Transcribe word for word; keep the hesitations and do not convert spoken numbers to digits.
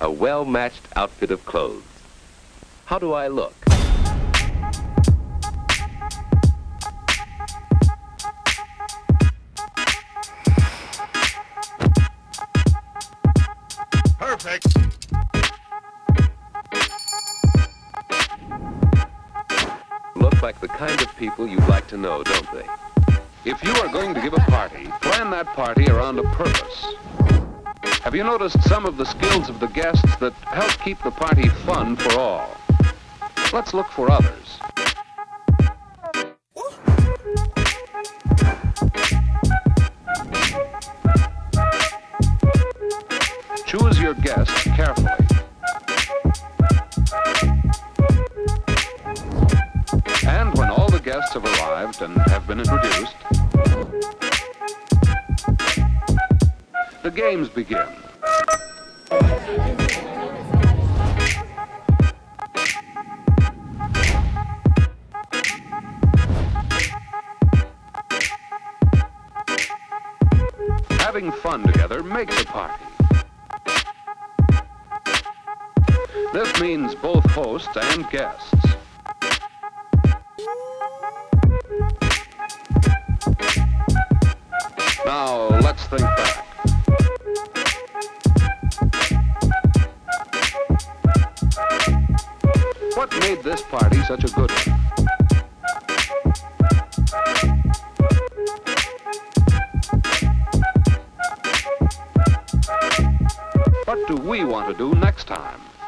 a well-matched outfit of clothes. How do I look? Perfect. Look like the kind of people you'd like to know, don't they? If you are going to give a party, plan that party around a purpose. Have you noticed some of the skills of the guests that help keep the party fun for all? Let's look for others. Choose your guests carefully. And when all the guests have arrived and have been introduced, the games begin. Having fun together makes a party. This means both hosts and guests. Now, let's think back. What made this party such a good one? What do we want to do next time?